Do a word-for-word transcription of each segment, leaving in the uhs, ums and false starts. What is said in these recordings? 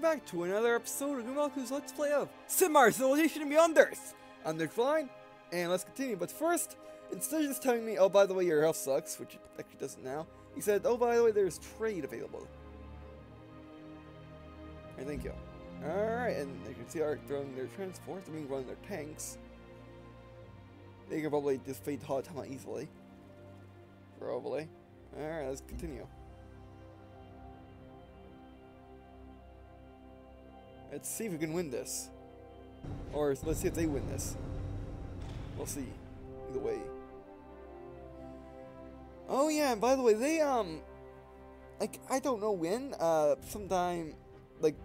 welcome back to another episode of GUMAKU's Let's Play of Simar's Civilization AND BEYONDERS! I'm Nick Klein, and let's continue, but first, instead of just telling me, oh by the way your health sucks, which it actually doesn't now, he said, oh by the way there's trade available. Alright, thank you. Alright, and you can see Ark throwing their transports, I mean running their tanks. They can probably defeat Hutama easily. Probably. Alright, let's continue. Let's see if we can win this. Or let's see if they win this. We'll see. Either way. Oh yeah, and by the way, they, um... like, I don't know when, uh, sometime... like,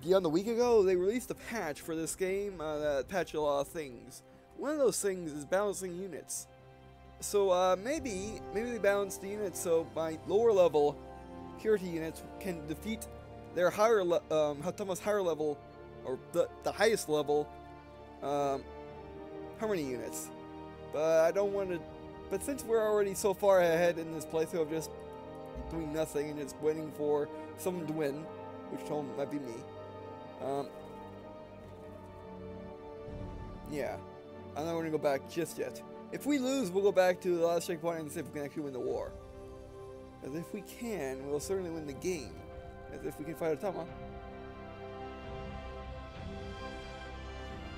beyond a week ago, they released a patch for this game, uh, that patched a lot of things. One of those things is balancing units. So, uh, maybe, maybe they balanced the units so my lower-level Purity units can defeat their higher, le um, Hotama's higher level, or the, the highest level, um, Harmony units. But I don't want to, but since we're already so far ahead in this playthrough of just doing nothing and just waiting for someone to win, which told might be me, um, yeah, I'm not going to go back just yet. If we lose, we'll go back to the last checkpoint and see if we can actually win the war. As if we can, we'll certainly win the game. As if we can fight Otama.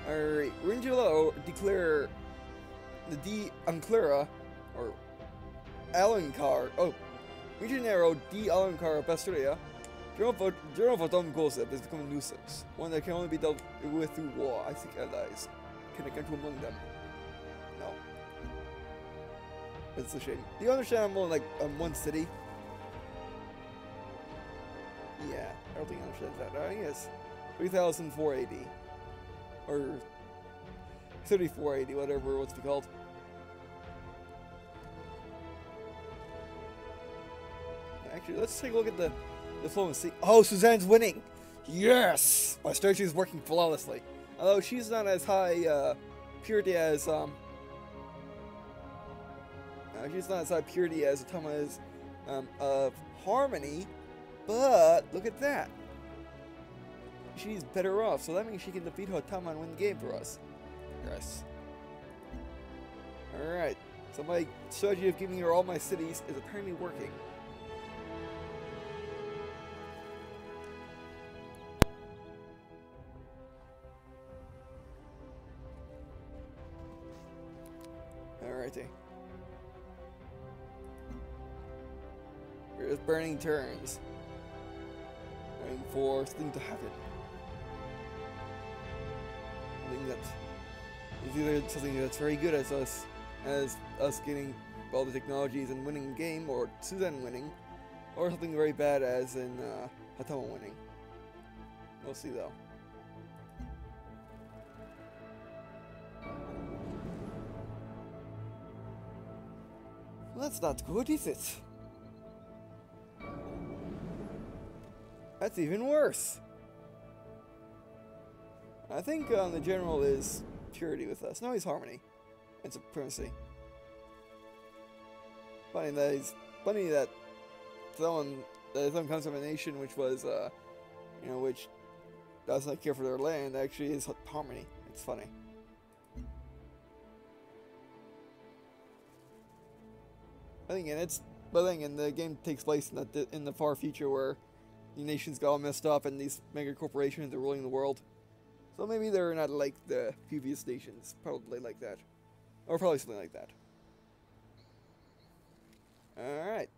Alright, Ringelo declare the D Anclara or Alencar. Oh, Ringelo D Alencar of Pastoria. General Votum Gozip has become a nuisance, one that can only be dealt with through war. I think allies can I get to among them. No, it's a shame. Do you understand? I'm only like um, one city. Yeah, I don't think I understand that. I guess three thousand four hundred eighty. Or thirty-four eighty, whatever what's it called. Actually, let's take a look at the diplomacy. Oh, Suzanne's winning! Yes! My strategy is working flawlessly. Although she's not as high uh, purity as um uh, she's not as high purity as Otama is um of Harmony. But, look at that. She's better off, so that means she can defeat Hotama and win the game for us. Yes. Alright, so my strategy of giving her all my cities is apparently working. Alrighty. We're just burning turns. Waiting for something to happen. Something that is either something that's very good as us, as us getting all the technologies and winning the game, or Suzanne winning, or something very bad as in uh, Hutama winning. We'll see though. Well, that's not good, is it? That's even worse. I think um, the general is Purity with us. No, he's Harmony and Supremacy. Funny that he's funny that someone that someone comes from a nation which was, uh, you know, which does not care for their land actually is Harmony. It's funny. I think, and it's but then, and the game takes place in the in the far future where the nations got all messed up and these mega corporations are ruling the world. So maybe they're not like the previous nations. Probably like that. Or probably something like that. Alright.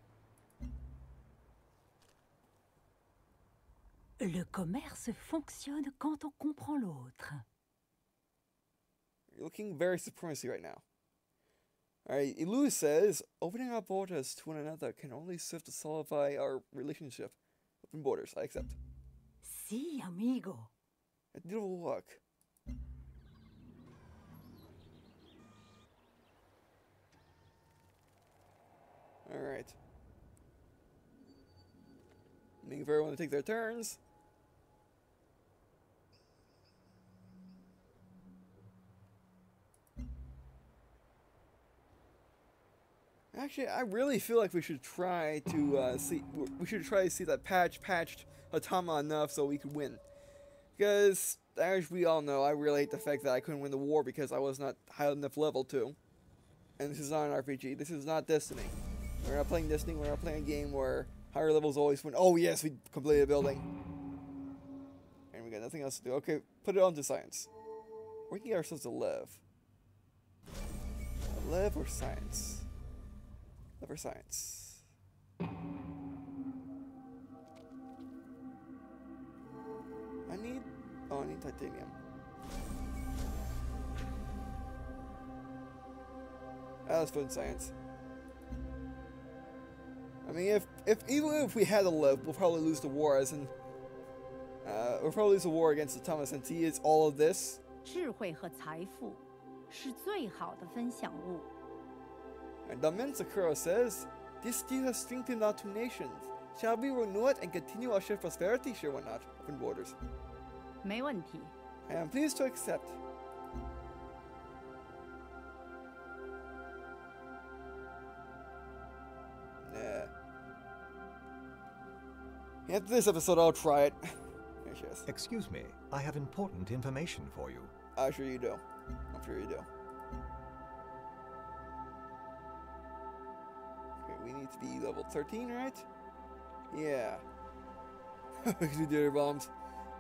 Le commerce fonctionne quand on comprend l'autre. You're looking very Supremacy right now. Alright, Élodie says, opening our borders to one another can only serve to solidify our relationship. Open borders, I accept. Si, amigo. A beautiful walk. Alright. Make everyone take their turns. Actually, I really feel like we should try to uh, see. We should try to see that patch patched Hutama enough so we could win. Because, as we all know, I really hate the fact that I couldn't win the war because I was not high enough level to. And this is not an R P G. This is not Destiny. We're not playing Destiny. We're not playing a game where higher levels always win. Oh yes, we completed a building. And we got nothing else to do. Okay, put it on to science. We can get ourselves a Lev. A Lev or science? Lever science. I need... Oh, I need titanium. Ah, that's fun science. I mean, if... if even if we had a live, we'll probably lose the war, as in... Uh, we'll probably lose the war against the Thomas, since he is all of this. And the man Sakura says, this deal has strengthened our two nations. Shall we renew it and continue our shared prosperity? Sure, why not? Open borders. I am pleased to accept. Yeah. After this episode, I'll try it. Excuse me, I have important information for you. I'm sure you do. I'm sure you do. We need to be level thirteen, right? Yeah. We can do theater bombs.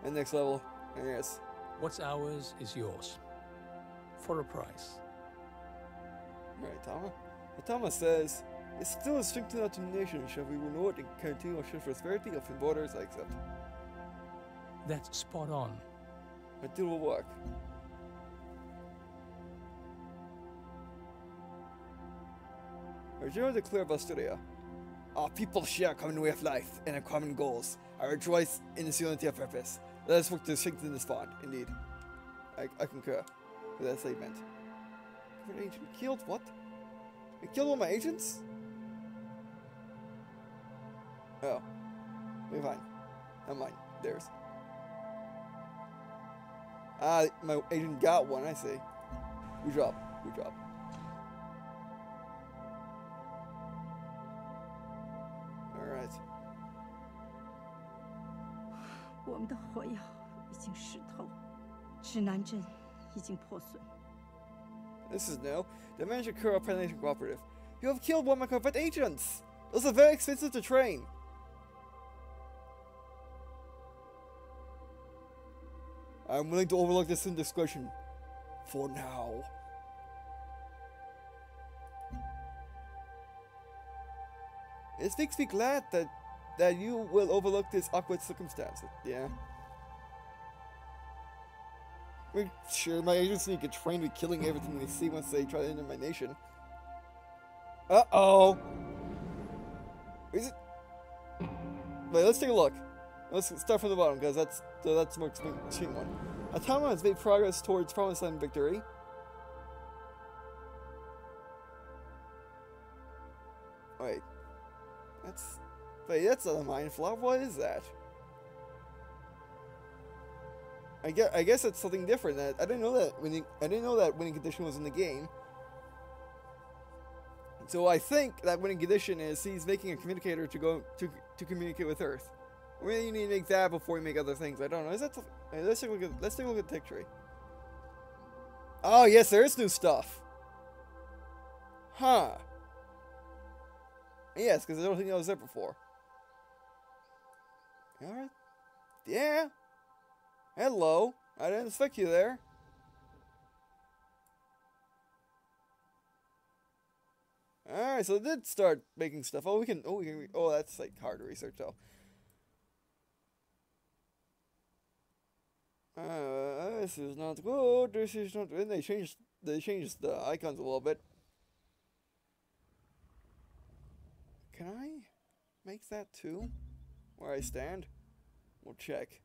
And next level. Yes. What's ours is yours. For a price. Alright, Thomas. Thomas says, it's still a strength to the nation. Shall we renew it and continue our shared prosperity? Open borders, I accept. That's spot on. The deal will work. Rejinaldo D'Alencar Pastoria. Our people share a common way of life and our common goals. I rejoice in this unity of purpose. Let us work to strengthen this bond. Indeed. I, I concur with that statement. An agent killed? What? It killed all my agents? Oh. We're fine. Not mine. Theirs. Ah, my agent got one, I see. Good job. Good job. This is new. The manager of Penalation Cooperative. You have killed one of my corporate agents! Those are very expensive to train! I am willing to overlook this indiscretion. For now. It makes me glad that that you will overlook this awkward circumstance. Yeah. We're sure my agency get trained with killing everything they see once they try to enter my nation. Uh-oh! Is it... Wait, let's take a look. Let's start from the bottom, because that's the that's more exciting one. Otama has made progress towards Promised Land victory. Wait. That's... Wait, that's not a mind flop. What is that? I guess, I guess it's something different. I, I didn't know that winning. I didn't know that winning condition was in the game. So I think that winning condition is he's making a communicator to go to to communicate with Earth. Or maybe you need to make that before you make other things. I don't know. Is that? Let's take a look at, let's take a look at the tech tree. Oh yes, there is new stuff. Huh. Yes, because I don't think I was there before. Alright. Yeah. Hello. I didn't expect you there. Alright, so it did start making stuff. Oh, we can. Oh, we can. Re oh, that's like hard to research, though. Uh, this is not good. This is not. And they changed. They changed the icons a little bit. Can I make that too? Where I stand? We'll check.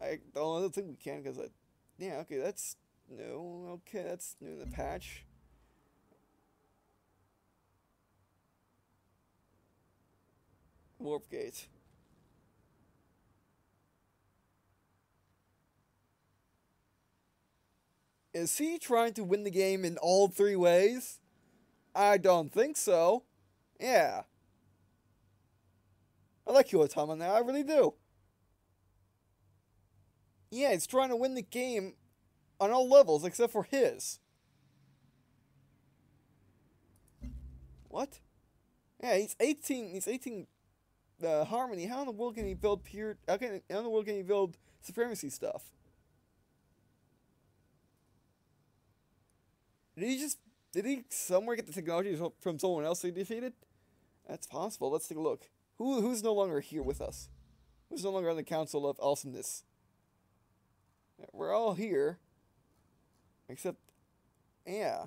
I don't think we can because I... Yeah, okay, that's new. Okay, that's new in the patch. Warp gate. Is he trying to win the game in all three ways? I don't think so. Yeah. I like you, Otama, now. I really do. Yeah, he's trying to win the game on all levels except for his. What? Yeah, he's eighteen. He's eighteen. Uh, Harmony. How in the world can he build pure? How, can, how in the world can he build supremacy stuff? Did he just? Did he somewhere get the technology from someone else he defeated? That's possible. Let's take a look. Who who's no longer here with us? Who's no longer on the Council of Awesomeness? We're all here, except, yeah.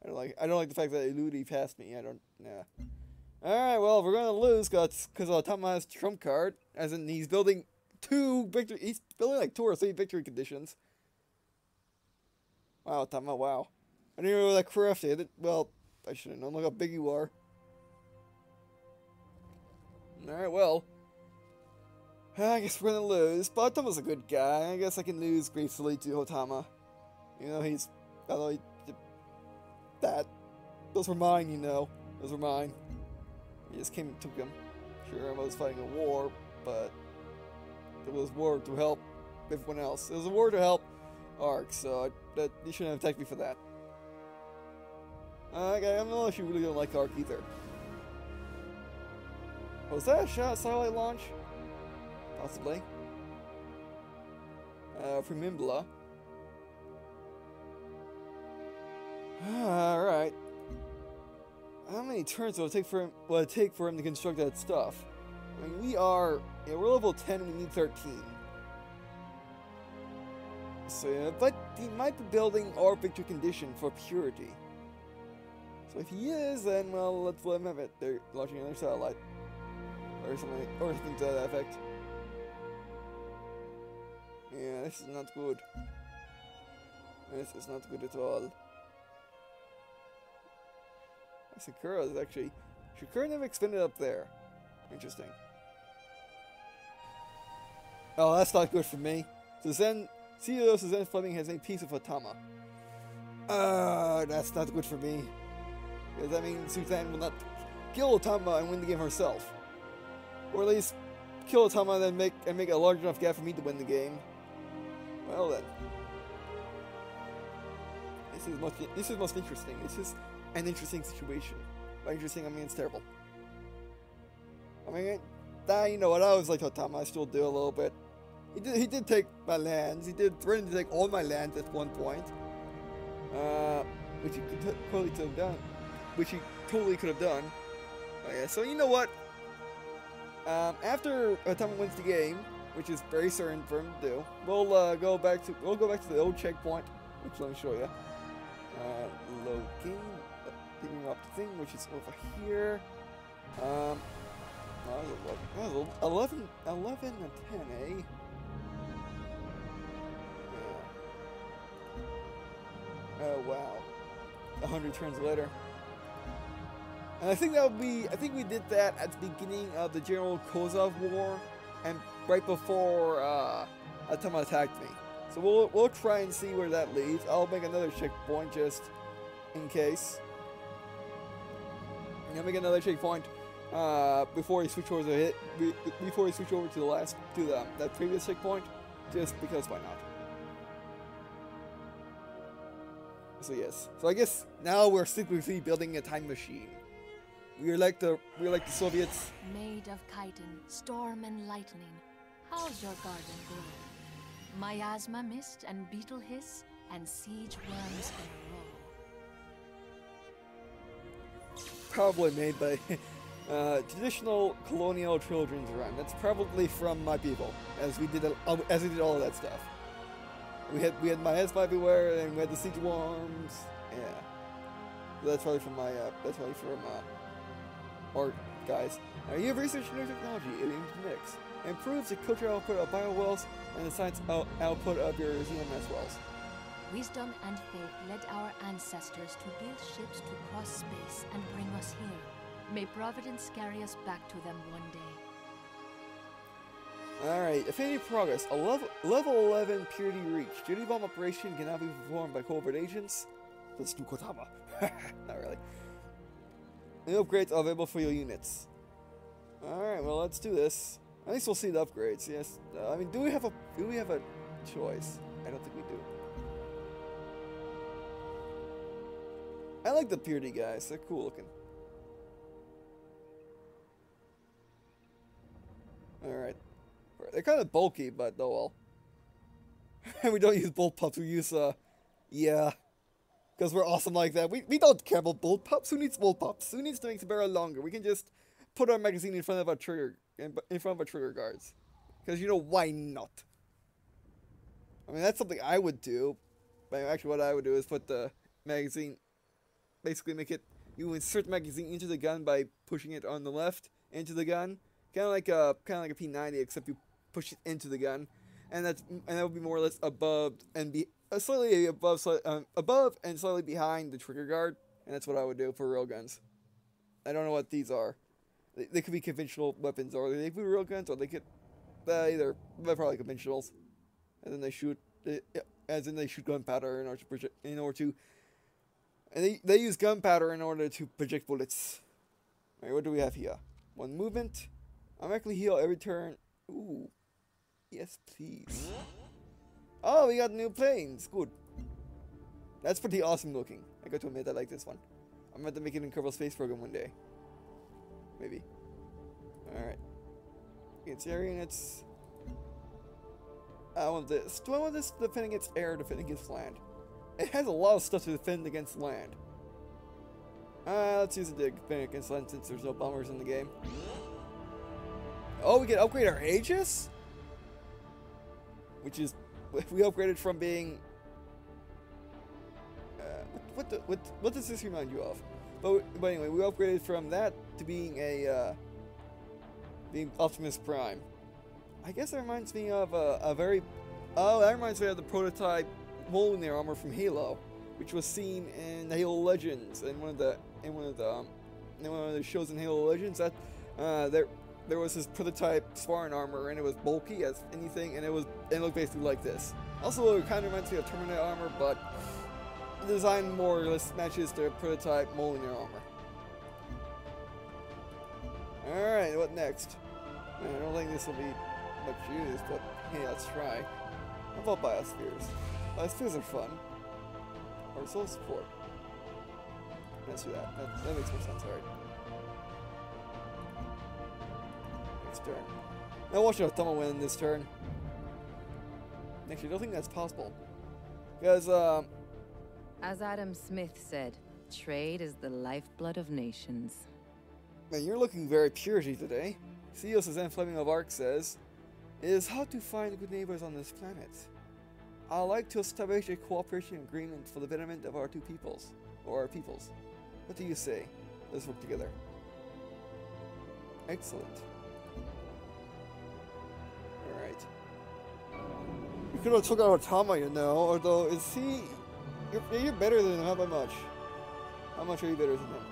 I don't like I don't like the fact that Élodie passed me. I don't. Nah. All right. Well, we're gonna lose because because Otama has trump card, as in he's building two victory. He's building like two or three victory conditions. Wow, Otama. Wow. I didn't even know that crafted it. Well, I should have known. Look how big you are. All right. Well, I guess we're gonna lose. But Otama's a good guy. I guess I can lose gracefully to Hutama. You know he's. Although he. That. Those were mine, you know. Those were mine. He just came and took them. Sure, I was fighting a war, but it was war to help everyone else. It was a war to help Ark, so I, that, you shouldn't have attacked me for that. Uh, I don't know if you really don't like Ark either. Was that a shot satellite launch? Possibly. Uh, from Mimbla. Alright. How many turns will it take for him will it take for him to construct that stuff? I mean we are yeah, we're level ten, we need thirteen. So yeah, but he might be building our victory condition for Purity. So if he is, then well let's let him have it. They're launching another satellite. Or something or something to that effect. Yeah, this is not good. This is not good at all. Sakura is actually... Sakura never expanded up there. Interesting. Oh, that's not good for me. Suzanne... C E O Suzanne Fleming has a piece of Hutama. Uh, that's not good for me. Because that means Suzanne will not kill Hutama and win the game herself. Or at least kill Hutama and then make, and make a large enough gap for me to win the game. Well then. This is most, this is most interesting. This is... an interesting situation. By interesting, I mean it's terrible. I mean, nah, you know what? I was like Hotama. I still do a little bit. He did. He did take my lands. He did threaten to take all my lands at one point, uh, which he could totally have done. Which he totally could have done. Okay, so you know what? Um, after Hotama wins the game, which is very certain for him to do, we'll uh, go back to we'll go back to the old checkpoint, which let me show you. Uh, Loki. Picking up the thing, which is over here. Um, eleven, eleven and ten, eh? Yeah. Oh wow! A hundred turns later, and I think that would be. I think we did that at the beginning of the General Kozov War, and right before uh, Otama attacked me. So we'll we'll try and see where that leads. I'll make another checkpoint just in case. I'm gonna make another checkpoint uh, before he switch over to hit before he switch over to the last to the, that previous checkpoint, just because why not? So yes, so I guess now we're secretly building a time machine. We're like the we're like the Soviets. Made of chitin, storm and lightning. How's your garden growing? Miasma mist and beetle hiss and siege worms. Probably made by uh, traditional colonial children's rhyme. That's probably from my people, as we did as we did all of that stuff. We had we had my heads everywhere, and we had the siege worms. Yeah, that's probably from my uh, that's probably from uh, art guys. Now you have researched new technology, Alien Genetics, improves the cultural output of bio wells and the science out output of your Z M S wells. Wisdom and faith led our ancestors to build ships to cross space and bring us here. May Providence carry us back to them one day. Alright, affinity progress. A level, level eleven Purity reach. Duty bomb operation can now be performed by covert agents. Let's do Kotama. Not really. The upgrades are available for your units. Alright, well, let's do this. At least we'll see the upgrades, yes. Uh, I mean, do we have a do we have a choice? I don't think we do. I like the Purity guys, they're cool looking. Alright. They're kind of bulky, but oh well. And we don't use bull pups, we use, uh, yeah. Because we're awesome like that. We, we don't care about bull pups. Who needs bull pups? Who needs to make the barrel longer? We can just put our magazine in front of our trigger, in, in front of our trigger guards. Because, you know, why not? I mean, that's something I would do. But actually, what I would do is put the magazine, basically make it, you insert the magazine into the gun by pushing it on the left, into the gun. Kind of like a, kind of like a P ninety, except you push it into the gun, and that's and that would be more or less above and be uh, slightly above, sli um, above and slightly behind the trigger guard, and that's what I would do for real guns. I don't know what these are. They, they could be conventional weapons, or they could be real guns, or they could uh, either they're probably conventionals, and then they shoot, uh, as in they shoot gunpowder in order to project, in order to, and they they use gunpowder in order to project bullets. All right, what do we have here? One movement. I'm actually heal every turn. Ooh. Yes, please. Oh, we got new planes. Good. That's pretty awesome looking. I got to admit, I like this one. I'm about to make it in Kerbal Space Program one day. Maybe. Alright. It's air units. I want this. Do I want this to defend against air or defend against land? It has a lot of stuff to defend against land. Uh, let's use it to defend against land since there's no bombers in the game. Oh, we can upgrade our Aegis? Which is, we upgraded from being, uh, what, what, the, what what does this remind you of? But, but anyway, we upgraded from that to being a, uh, being Optimus Prime. I guess that reminds me of a, a very, oh, that reminds me of the prototype Molinier armor from Halo, which was seen in Halo Legends, in one of the, in one of the, um, in one of the shows in Halo Legends, that, uh, there, There was this prototype Sparring armor, and it was bulky as anything, and it was it looked basically like this. Also, it kind of reminds me of Terminator armor, but the design more or less matches the prototype Molinier armor. Alright, what next? I don't think this will be much used, but hey, let's try. How about biospheres? Biospheres are fun. Or soul support. Let's do that. That, that makes more sense, alright. Turn. Now watch Hutama win this turn. Actually, I don't think that's possible. Because, um... as Adam Smith said, trade is the lifeblood of nations. Man, you're looking very Purity today. C E O Suzanne Fleming of Ark says, it is hard to find good neighbors on this planet. I'd like to establish a cooperation agreement for the betterment of our two peoples. Or our peoples. What do you say? Let's work together. Excellent. Alright. You could have took out Otama, you know, although is he... You're, you're better than him by much. How much are you better than him?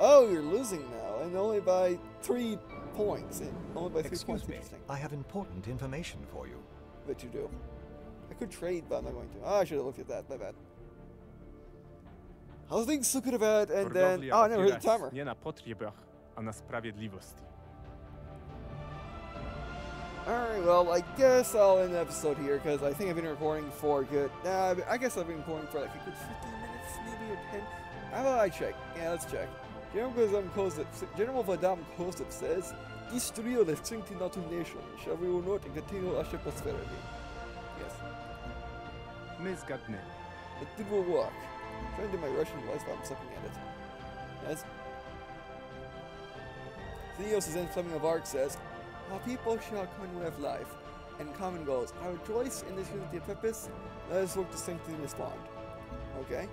Oh, you're losing now, and only by three points. And only by three Excuse points. Me, I have important information for you. Bet you do. I could trade, but I'm not going to. Oh, I should have looked at that, my bad. How's things so good about and then... Oh, I never heard the timer. Alright, well, I guess I'll end the episode here, because I think I've been recording for good... Uh, I guess I've been recording for like a good fifteen minutes, maybe, or ten. How about I check? Yeah, let's check. General Votum Gozip, General Votum Gozip says, Destruir the strength in our two nations, shall we not and continue our prosperity. Yes. Miz Gagner. It did work. I'm trying to do my Russian voice while I'm sucking at it. Yes. C E O Suzanne Fleming of Ark says, our people shall come to have life, and common goals. I rejoice in this unity of purpose. Let us work to strengthen this bond. Okay?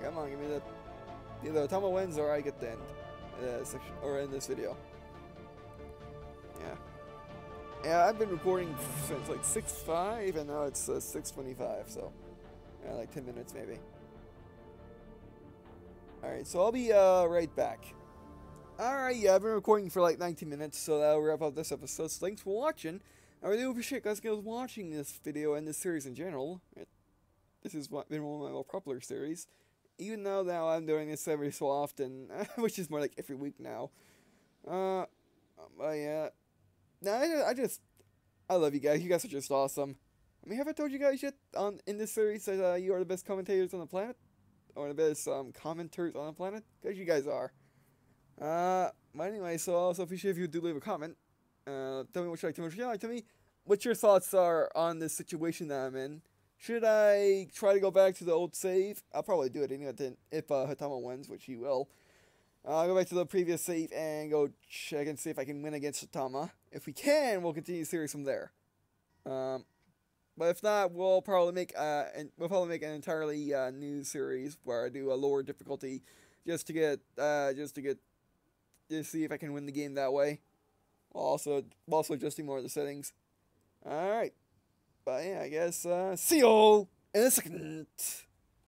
Come on, give me that. Either Otama wins or I get the end. Uh, section, or end this video. Yeah. Yeah, I've been recording since like six five, and now it's uh, six twenty-five, so. Yeah, like ten minutes maybe. Alright, so I'll be uh, right back. Alright, yeah, I've been recording for like nineteen minutes, so that'll wrap up this episode. So thanks for watching. I really appreciate you guys watching this video and this series in general. It, this has been one of my more popular series. Even though now I'm doing this every so often, which is more like every week now. Uh, but yeah. No, I, I just, I love you guys. You guys are just awesome. I mean, have I told you guys yet on in this series that uh, you are the best commentators on the planet? Or the best um, commenters on the planet? Because you guys are. Uh, but anyway, so I also appreciate if you do leave a comment. Uh, tell me what you like, tell me what you like, tell me what your thoughts are on this situation that I'm in. Should I try to go back to the old save? I'll probably do it anyway if uh, Hutama wins, which he will. Uh, I'll go back to the previous save and go check and see if I can win against Hutama. If we can, we'll continue the series from there. Um, but if not, we'll probably make uh, an, we'll probably make an entirely uh, new series where I do a lower difficulty just to get uh, just to get. to see if I can win the game that way. Also, also adjusting more of the settings. Alright. But yeah, I guess, uh, see y'all in a second.